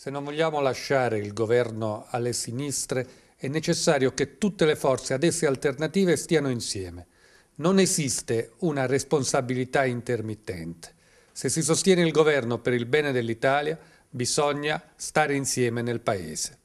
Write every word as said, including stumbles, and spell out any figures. Se non vogliamo lasciare il governo alle sinistre, è necessario che tutte le forze ad esse alternative stiano insieme. Non esiste una responsabilità intermittente. Se si sostiene il governo per il bene dell'Italia, bisogna stare insieme nel Paese.